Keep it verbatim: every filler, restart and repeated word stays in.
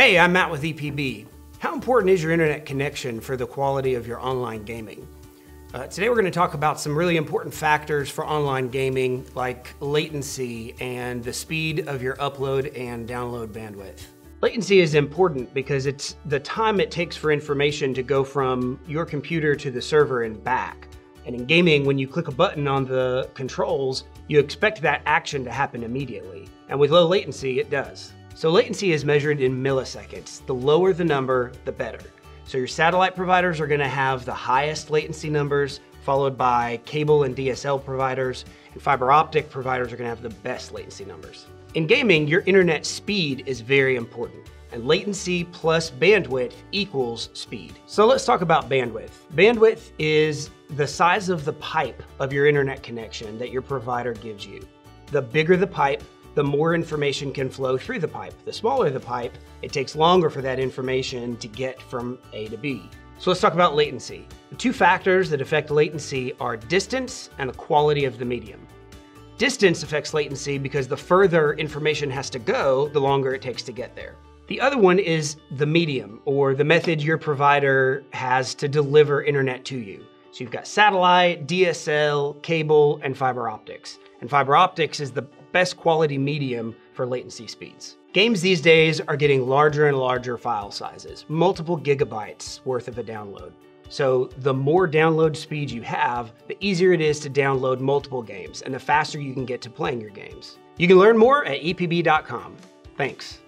Hey, I'm Matt with E P B. How important is your internet connection for the quality of your online gaming? Uh, today we're going to talk about some really important factors for online gaming, like latency and the speed of your upload and download bandwidth. Latency is important because it's the time it takes for information to go from your computer to the server and back. And in gaming, when you click a button on the controls, you expect that action to happen immediately. And with low latency, it does. So latency is measured in milliseconds. The lower the number, the better. So your satellite providers are going to have the highest latency numbers, followed by cable and D S L providers, and fiber optic providers are going to have the best latency numbers. In gaming, your internet speed is very important, and latency plus bandwidth equals speed. So let's talk about bandwidth. Bandwidth is the size of the pipe of your internet connection that your provider gives you. The bigger the pipe, the more information can flow through the pipe. The smaller the pipe, it takes longer for that information to get from A to B. So let's talk about latency. The two factors that affect latency are distance and the quality of the medium. Distance affects latency because the further information has to go, the longer it takes to get there. The other one is the medium, or the method your provider has to deliver internet to you. So you've got satellite, D S L, cable, and fiber optics. And fiber optics is the best quality medium for latency speeds. Games these days are getting larger and larger file sizes, multiple gigabytes worth of a download. So the more download speed you have, the easier it is to download multiple games and the faster you can get to playing your games. You can learn more at E P B dot com. Thanks.